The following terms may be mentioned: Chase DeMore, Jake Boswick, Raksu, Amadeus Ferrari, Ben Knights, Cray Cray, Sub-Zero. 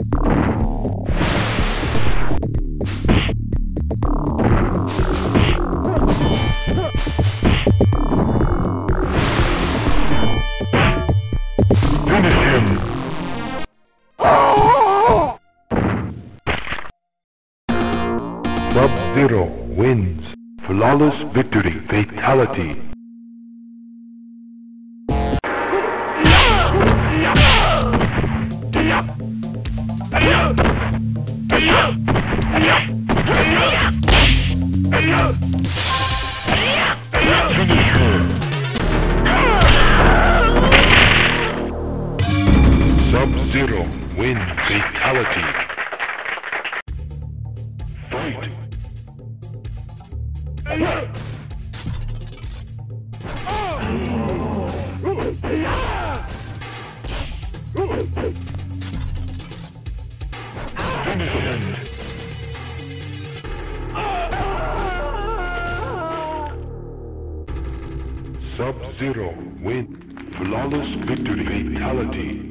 Sub-Zero wins. Flawless victory. Fatality. Sub-Zero wins. Fatality. Fight. Sub-Zero win. Flawless victory. Fatality.